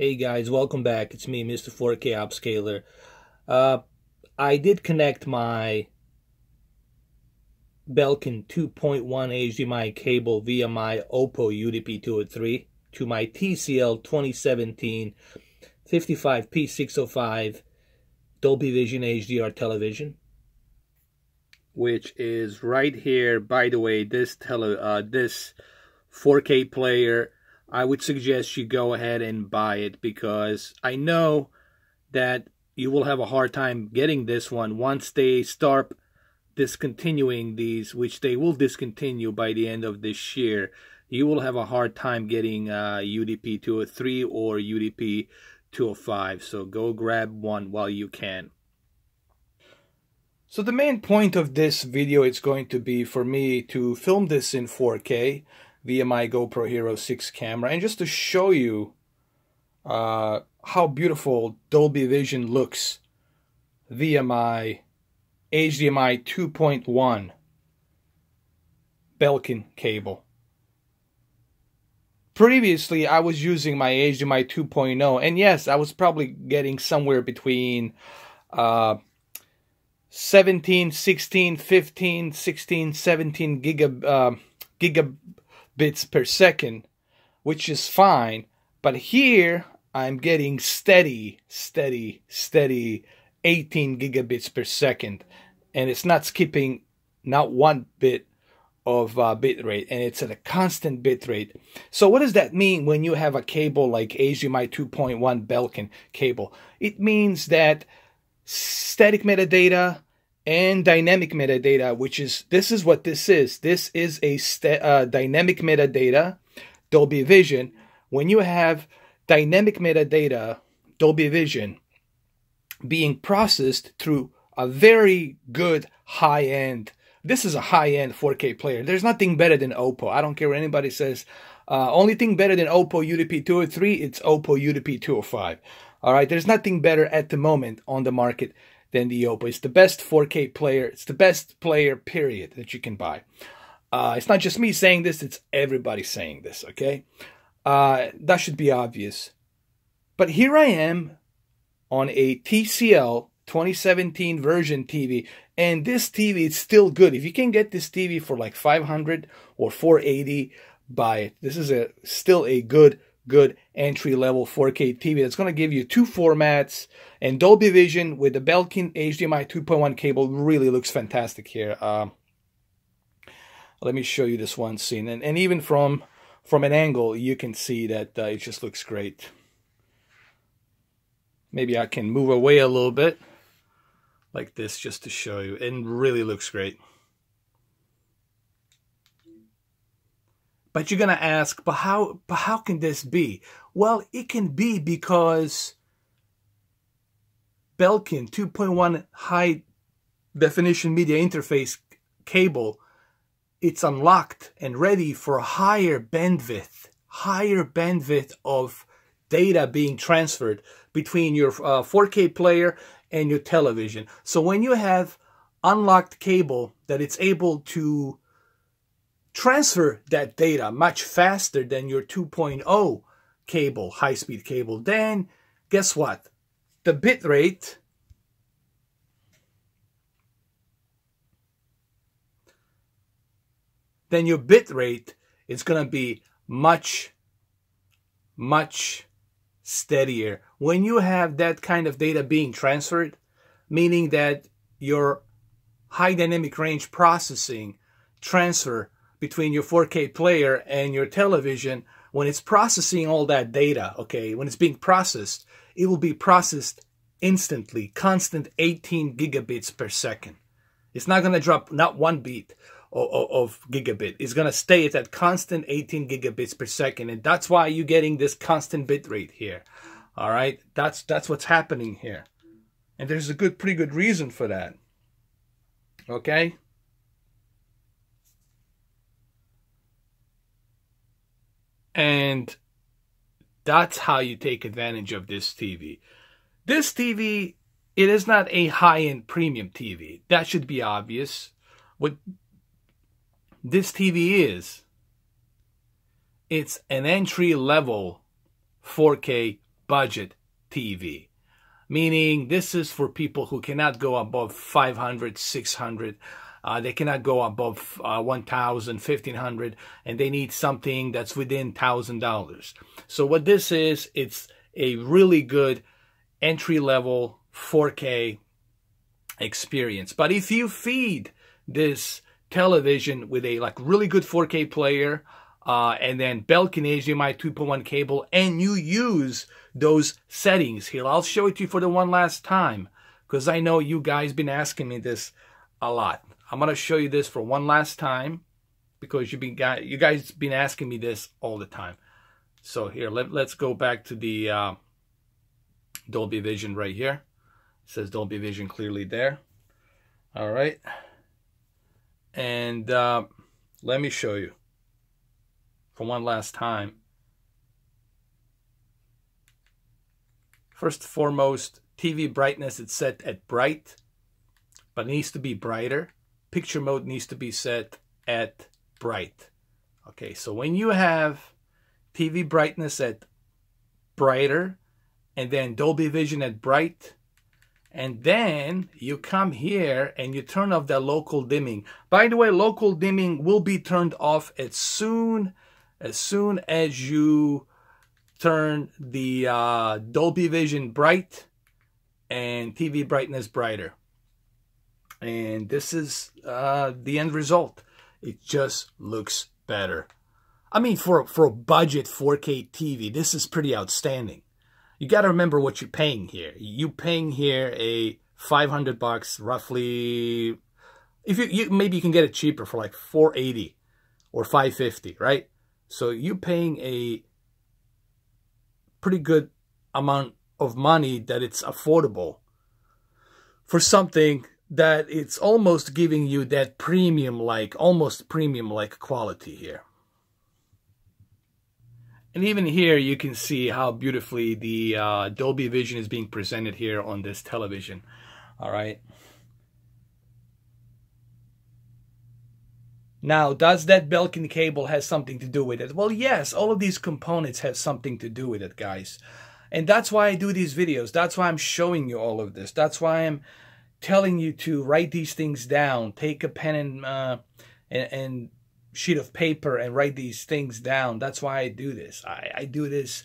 Hey guys, welcome back. It's me, Mr. 4K Upscaler. I did connect my Belkin 2.1 HDMI cable via my Oppo UDP 203 to my TCL 2017 55P605 Dolby Vision HDR television, which is right here. By the way, this 4K player, I would suggest you go ahead and buy it, because I know that you will have a hard time getting this one once they start discontinuing these, which they will discontinue by the end of this year. You will have a hard time getting UDP 203 or UDP 205, so go grab one while you can. So the main point of this video is going to be for me to film this in 4K via my GoPro Hero 6 camera, and just to show you how beautiful Dolby Vision looks via my HDMI 2.1 Belkin cable. Previously, I was using my HDMI 2.0, and yes, I was probably getting somewhere between 16, 17 gigabits per second, which is fine. But here I'm getting steady 18 gigabits per second, and it's not skipping not one bit of bit rate, and it's at a constant bit rate. So what does that mean when you have a cable like HDMI 2.1 Belkin cable? It means that static metadata and dynamic metadata, which is, this is what this is. This is a dynamic metadata, Dolby Vision. When you have dynamic metadata, Dolby Vision, being processed through a very good high-end, this is a high-end 4K player. There's nothing better than Oppo. I don't care what anybody says. Only thing better than Oppo UDP 203, it's Oppo UDP 205. All right, there's nothing better at the moment on the market than the Oppo. It's the best 4K player. It's the best player, period, that you can buy. It's not just me saying this, it's everybody saying this, okay? That should be obvious. But here I am on a TCL 2017 version TV, and this TV is still good. If you can get this TV for like 500 or 480, buy it. This is a still a good entry-level 4K TV that's going to give you two formats, and Dolby Vision with the Belkin HDMI 2.1 cable really looks fantastic here. Let me show you this one scene, and even from an angle you can see that it just looks great. Maybe I can move away a little bit like this just to show you, and really looks great. But you're going to ask, but how can this be? Well, it can be because Belkin 2.1 high definition media interface cable, it's unlocked and ready for higher bandwidth of data being transferred between your 4K player and your television. So when you have unlocked cable that it's able to transfer that data much faster than your 2.0 cable, high-speed cable, then guess what? The bit rate then your bit rate is going to be much steadier when you have that kind of data being transferred, meaning that your high dynamic range processing transfer between your 4K player and your television, when it's processing all that data, okay, when it's being processed, it will be processed instantly, constant 18 gigabits per second. It's not going to drop not one beat of gigabit. It's going to stay at that constant 18 gigabits per second, and that's why you're getting this constant bit rate here. All right, that's what's happening here, and there's a pretty good reason for that. Okay. And that's how you take advantage of this TV. This TV, it is not a high-end premium TV. That should be obvious. What this TV is, it's an entry-level 4K budget TV, meaning this is for people who cannot go above 500, 600. They cannot go above 1,000, 1,500, and they need something that's within $1,000. So what this is, it's a really good entry-level 4K experience. But if you feed this television with a really good 4K player and then Belkin HDMI 2.1 cable, and you use those settings here, I'll show it to you for the one last time, because I know you guys been asking me this a lot. I'm going to show you this for one last time because you guys been asking me this all the time. So here, let's go back to the Dolby Vision right here. It says Dolby Vision clearly there. All right. And let me show you for one last time. First and foremost, TV brightness, it's set at bright, but it needs to be brighter. Picture mode needs to be set at bright. Okay, so when you have TV brightness at brighter, and then Dolby Vision at bright, and then you come here and you turn off the local dimming. By the way, local dimming will be turned off as soon as you turn the Dolby Vision bright and TV brightness brighter. And this is the end result. It just looks better. I mean, for a budget 4K TV, this is pretty outstanding. You got to remember what you're paying here. You're paying here a $500 roughly. If you maybe you can get it cheaper for like $480 or $550, right? So you're paying a pretty good amount of money that it's affordable for something that it's almost giving you that premium-like, almost premium-like quality here. And even here, you can see how beautifully the Dolby Vision is being presented here on this television. All right. Now, does that Belkin cable have something to do with it? Well, yes, all of these components have something to do with it, guys. And that's why I do these videos. That's why I'm showing you all of this. That's why I'm telling you to write these things down. Take a pen and sheet of paper and write these things down. That's why I do this. I do this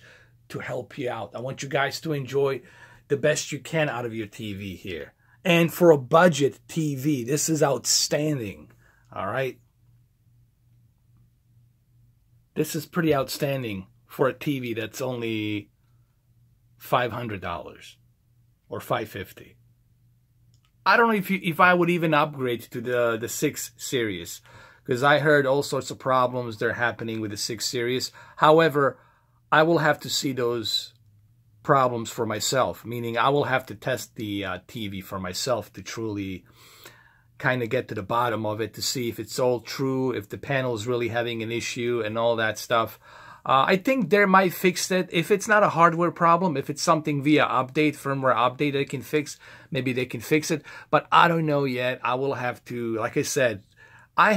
to help you out. I want you guys to enjoy the best you can out of your TV here. And for a budget TV, this is outstanding. All right. This is pretty outstanding for a TV that's only $500 or $550. I don't know if I would even upgrade to the 6 series, because I heard all sorts of problems that are happening with the 6 series. However, I will have to see those problems for myself, meaning I will have to test the TV for myself to truly kind of get to the bottom of it, to see if it's all true, if the panel is really having an issue and all that stuff. I think they might fix it. If it's not a hardware problem, if it's something via update, firmware update they can fix, maybe they can fix it. But I don't know yet. I will have to, like I said, I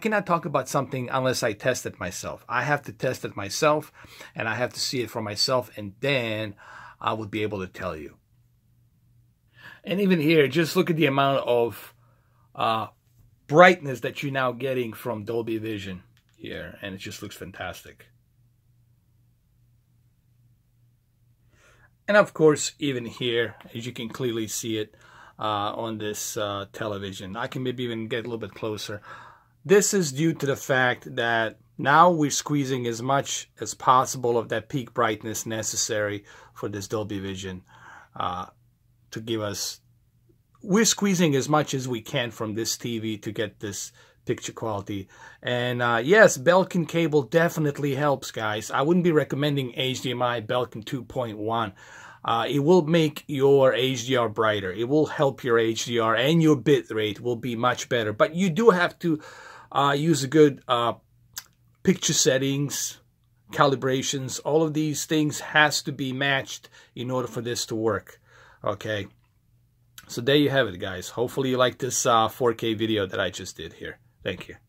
cannot talk about something unless I test it myself. I have to test it myself, and I have to see it for myself, and then I would be able to tell you. And even here, just look at the amount of brightness that you're now getting from Dolby Vision here, and it just looks fantastic. And of course, even here, as you can clearly see it on this television, I can maybe even get a little bit closer. This is due to the fact that now we're squeezing as much as possible of that peak brightness necessary for this Dolby Vision to give us. We're squeezing as much as we can from this TV to get this picture quality. And yes, Belkin cable definitely helps, guys. I wouldn't be recommending HDMI Belkin 2.1. It will make your HDR brighter. It will help your HDR, and your bit rate will be much better. But you do have to use a good picture settings, calibrations. All of these things has to be matched in order for this to work. Okay, so there you have it, guys. Hopefully you like this 4K video that I just did here. Thank you.